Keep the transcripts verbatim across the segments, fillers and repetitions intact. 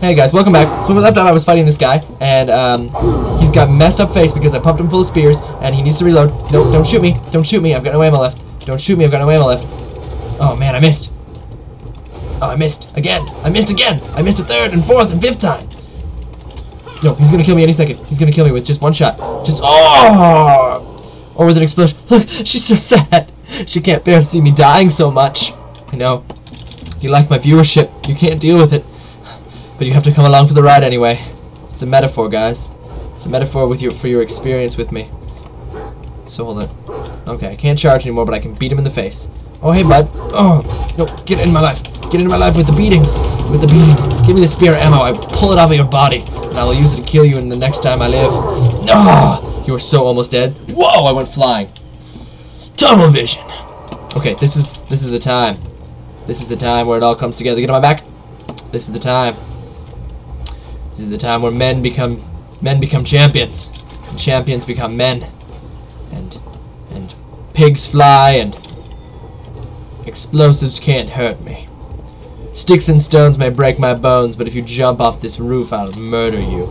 Hey guys, welcome back. So last time I was fighting this guy, and um, he's got messed up face because I pumped him full of spears, and he needs to reload. Nope, don't shoot me. Don't shoot me. I've got no ammo left. Don't shoot me. I've got no ammo left. Oh man, I missed. Oh, I missed. Again. I missed again. I missed a third and fourth and fifth time. No, he's gonna kill me any second. He's gonna kill me with just one shot. Just, oh! Or with an explosion. Look, she's so sad. She can't bear to see me dying so much. I know. You like my viewership. You can't deal with it. But you have to come along for the ride anyway. It's a metaphor, guys. It's a metaphor with your for your experience with me. So hold on. Okay, I can't charge anymore, but I can beat him in the face. Oh, hey, bud. Oh, no, get in my life. Get in my life with the beatings. With the beatings. Give me the spear ammo. I will pull it off of your body, and I will use it to kill you in the next time I live. No, you are so almost dead. Whoa, I went flying. Tunnel vision. Okay, this is this is the time. This is the time where it all comes together. Get on my back. This is the time. This is the time where men become men become champions, and champions become men, and and pigs fly, and explosives can't hurt me. Sticks and stones may break my bones, but if you jump off this roof, I'll murder you.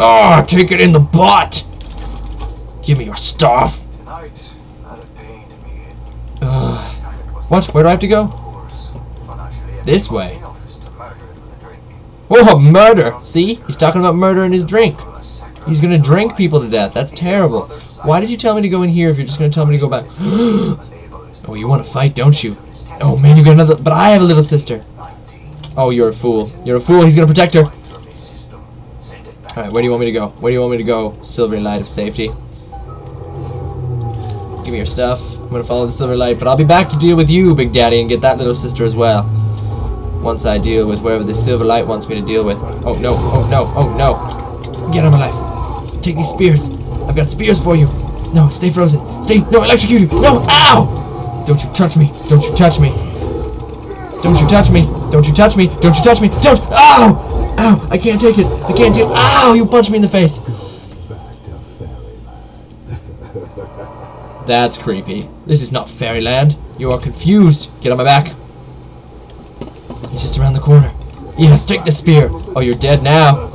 Oh, take it in the butt! Give me your stuff. Uh, what? Where do I have to go? This way. Whoa, murder! See? He's talking about murder in his drink. He's gonna drink people to death. That's terrible. Why did you tell me to go in here if you're just gonna tell me to go back? Oh, you wanna fight, don't you? Oh, man, you got another... But I have a little sister. Oh, you're a fool. You're a fool. He's gonna protect her. Alright, where do you want me to go? Where do you want me to go, silvery light of safety? Give me your stuff. I'm gonna follow the silver light, but I'll be back to deal with you, Big Daddy, and get that little sister as well. Once I deal with wherever the silver light wants me to deal with. Oh no, oh no, oh no. Get out of my life. Take these spears. I've got spears for you. No, stay frozen. Stay, no, electrocute you. No, ow! Don't you touch me. Don't you touch me. Don't you touch me. Don't you touch me. Don't you touch me. Don't, ow! Ow, I can't take it. I can't deal, ow, you punched me in the face. That's creepy. This is not fairyland. You are confused. Get on my back. He's just around the corner. Yes, take the spear. Oh, you're dead now.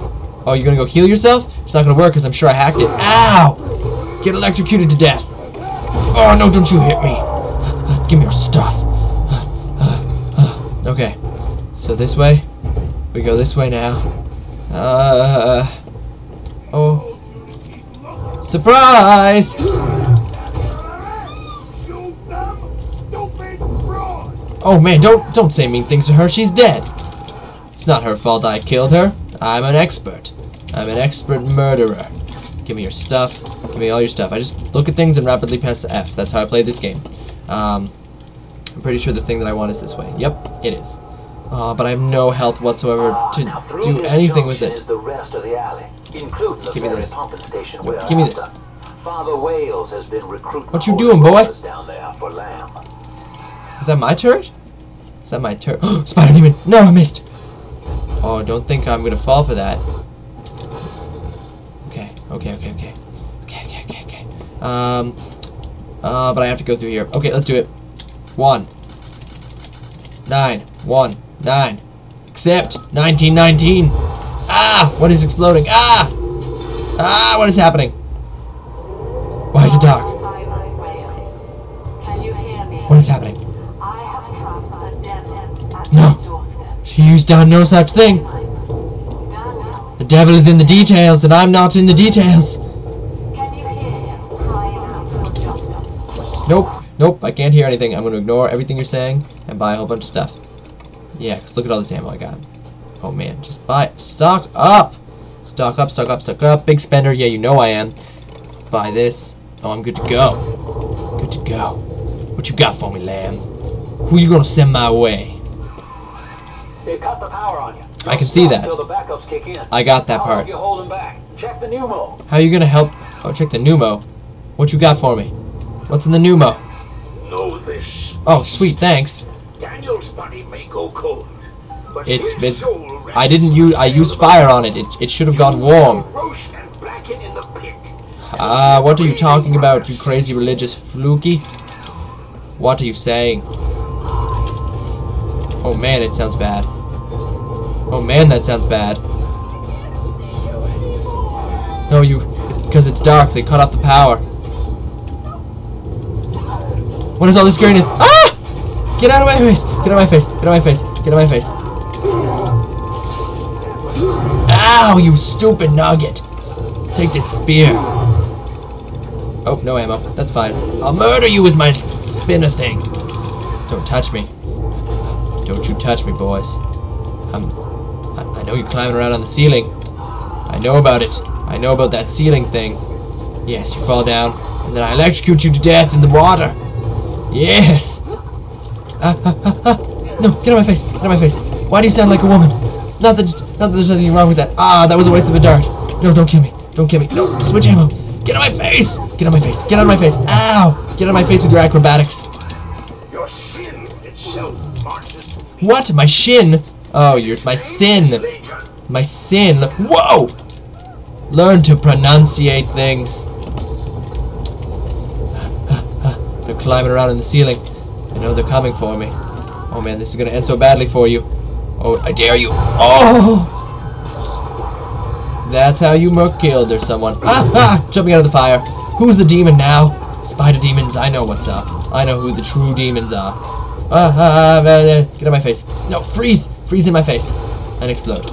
Oh, you're gonna go heal yourself? It's not gonna work because I'm sure I hacked it. Ow! Get electrocuted to death. Oh, no, don't you hit me. Give me your stuff. Okay. So this way. We go this way now. Uh. Oh. Surprise! Oh man, don't don't say mean things to her. She's dead. It's not her fault I killed her. I'm an expert. I'm an expert murderer. Give me your stuff. Give me all your stuff. I just look at things and rapidly press F. That's how I play this game. Um, I'm pretty sure the thing that I want is this way. Yep, it is. Uh, but I have no health whatsoever to do anything with it. Give me this. Give me this. What you doing, boy? Is that my turret? Is that my turret? Oh, spider demon! No, I missed! Oh, don't think I'm gonna fall for that. Okay, okay, okay, okay. Okay, okay, okay, okay. Um, uh, but I have to go through here. Okay, let's do it. One. Nine. One. Nine. Accept! Nineteen, nineteen! Ah! What is exploding? Ah! Ah! What is happening? Why is it dark? What is happening? No, he's done no such thing. The devil is in the details, and I'm not in the details. Nope, nope, I can't hear anything. I'm going to ignore everything you're saying and buy a whole bunch of stuff. Yeah, because look at all this ammo I got. Oh man, just buy it. Stock up! Stock up, stock up, stock up. Big spender, yeah, you know I am. Buy this. Oh, I'm good to go. Good to go. What you got for me, lamb? Who you going to send my way? They cut the power on you. I can see that. I got that part. How are you gonna help? Oh, check the pneumo. What you got for me? What's in the pneumo? Know this. Oh, sweet, thanks. Daniel's body may go cold, but it's it's. I didn't use. I used fire on it. It it should have gone warm. Ah, uh, what are you talking about, you crazy religious fluky? What are you saying? Oh man, it sounds bad. Oh man, that sounds bad. No, you... Because it's, it's dark, they cut off the power. What is all this scariness? Ah! Get out of my face! Get out of my face! Get out of my face! Get out of my face! Ow, you stupid nugget! Take this spear. Oh, no ammo. That's fine. I'll murder you with my spinner thing. Don't touch me. Don't you touch me, boys. I'm, I, I know you're climbing around on the ceiling. I know about it. I know about that ceiling thing. Yes, you fall down, and then I electrocute you to death in the water. Yes! Ah, ah, ah, ah. No, get out of my face. Get out of my face. Why do you sound like a woman? Not that, not that there's anything wrong with that. Ah, that was a waste of a dart. No, don't kill me. Don't kill me. No, switch ammo. Get out of my face. Get out of my face. Get out of my face. Ow! Get out of my face with your acrobatics. Your shin itself marches to me. What? My shin? Oh, you're my sin. My sin. Whoa! Learn to pronunciate things. They're climbing around in the ceiling. I know they're coming for me. Oh man, this is gonna end so badly for you. Oh, I dare you. Oh! That's how you murk killed or someone. Ah! Ah! Jumping out of the fire. Who's the demon now? Spider demons, I know what's up. I know who the true demons are. Ah! Ah! Ah! Get out of my face. No, freeze! Freeze in my face. And explode.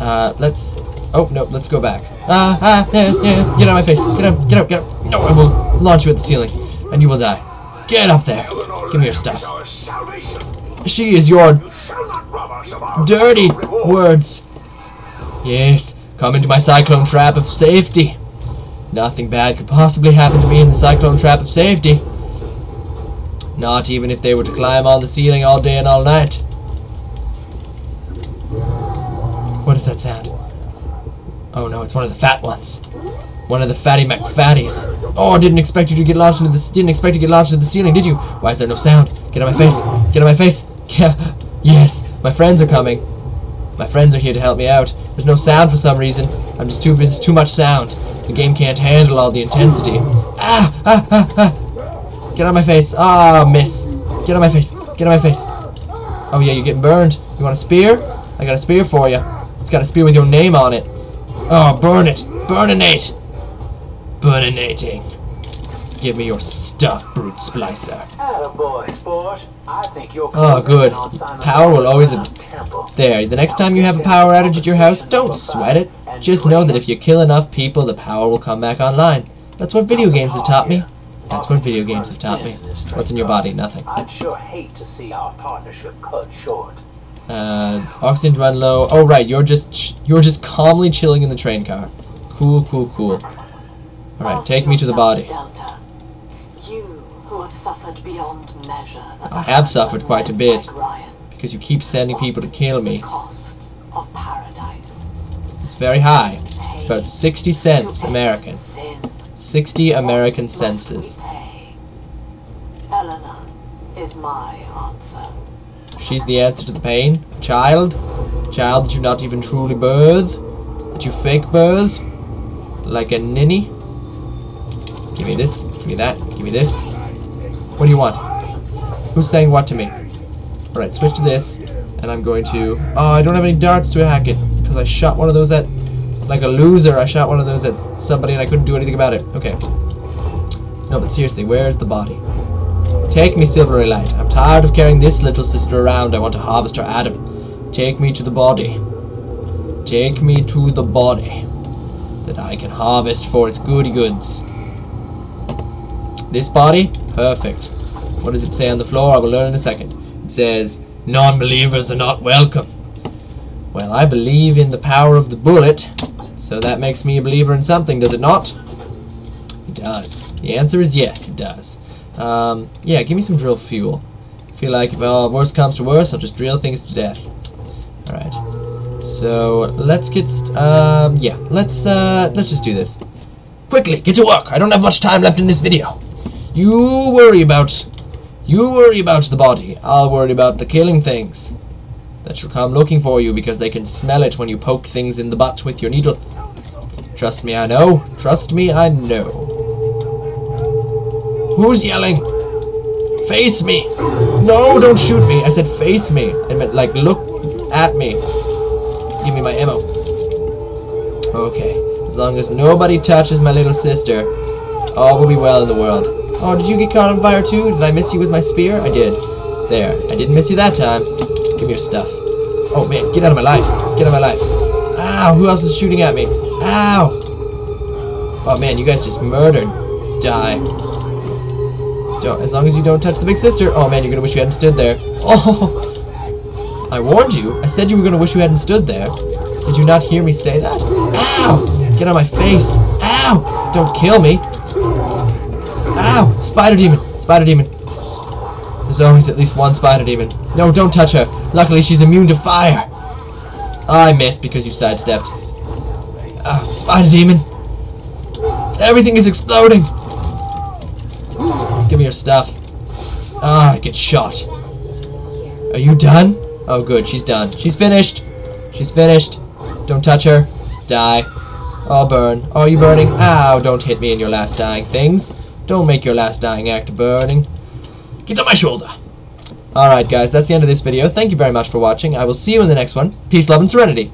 Uh, let's... Oh, no, let's go back. Ah! Ah! Yeah, yeah. Get out of my face. Get up! Get up! Get up! No, I will launch you at the ceiling. And you will die. Get up there! Give me your stuff. She is your... dirty words. Yes. Come into my cyclone trap of safety. Nothing bad could possibly happen to me in the cyclone trap of safety. Not even if they were to climb on the ceiling all day and all night. What is that sound? Oh no, it's one of the fat ones. One of the fatty McFatties. Oh, I didn't expect you to get launched into the didn't expect to get launched into the ceiling, did you? Why is there no sound? Get out of my face. Get out of my face. Yeah. Yes, my friends are coming. My friends are here to help me out. There's no sound for some reason. I'm just too it's too much sound. The game can't handle all the intensity. Ah! Ah! Ah! Ah! Get out of my face. Ah, miss. Get out of my face. Get out of my face. Oh yeah, you're getting burned. You want a spear? I got a spear for you. It's got a spear with your name on it. Oh, burn it. Burninate. Burninating. Give me your stuff, brute splicer. Oh, good. Power will always... There, the next time you have a power outage at your house, don't sweat it. Just know that if you kill enough people, the power will come back online. That's what video games have taught me. That's what video games have taught me. What's in your body? Nothing. I'd sure hate to see our partnership cut short. Uh, oxygen's run low. Oh, right, you're just you're just calmly chilling in the train car. Cool, cool, cool. All right, take me to the body. Suffered beyond measure. I have suffered quite a bit because you keep sending people to kill me. It's very high. It's about sixty cents American. sixty American senses. Eleanor is my answer. She's the answer to the pain? A child? A child that you not even truly birth? That you fake birth? Like a ninny? Give me this. Give me that. Give me this. What do you want? Who's saying what to me? Alright, switch to this, and I'm going to... Oh, I don't have any darts to hack it, because I shot one of those at... Like a loser, I shot one of those at somebody and I couldn't do anything about it. Okay. No, but seriously, where is the body? Take me, Silvery Light. I'm tired of carrying this little sister around. I want to harvest her atom. Take me to the body. Take me to the body. That I can harvest for its goody goods. This body? Perfect. What does it say on the floor? I will learn in a second. It says, non-believers are not welcome. Well, I believe in the power of the bullet, so that makes me a believer in something, does it not? It does. The answer is yes, it does. Um, yeah, give me some drill fuel. I feel like if uh, worse comes to worse, I'll just drill things to death. Alright. So, let's get... St um, yeah, let's, uh, let's just do this. Quickly, get to work. I don't have much time left in this video. You worry about, you worry about the body. I'll worry about the killing things that shall come looking for you because they can smell it when you poke things in the butt with your needle. Trust me, I know. Trust me, I know. Who's yelling? Face me. No, don't shoot me. I said face me. It meant like look at me. Give me my ammo. Okay. As long as nobody touches my little sister, all will be well in the world. Oh, did you get caught on fire too? Did I miss you with my spear? I did. There. I didn't miss you that time. Give me your stuff. Oh, man. Get out of my life. Get out of my life. Ow. Who else is shooting at me? Ow. Oh, man. You guys just murdered. Die. Don't. As long as you don't touch the big sister. Oh, man. You're going to wish you hadn't stood there. Oh. I warned you. I said you were going to wish you hadn't stood there. Did you not hear me say that? Ow! Get on my face. Ow! Don't kill me. Ow! Spider demon. Spider demon. There's always at least one spider demon. No, don't touch her. Luckily, she's immune to fire. I missed because you sidestepped. Ah, spider demon. Everything is exploding. Give me your stuff. Ah, I get shot. Are you done? Oh, good. She's done. She's finished. She's finished. Don't touch her. Die. I'll burn. Are you burning? Ow, don't hit me in your last dying things. Don't make your last dying act burning. Get on my shoulder. Alright, guys. That's the end of this video. Thank you very much for watching. I will see you in the next one. Peace, love, and serenity.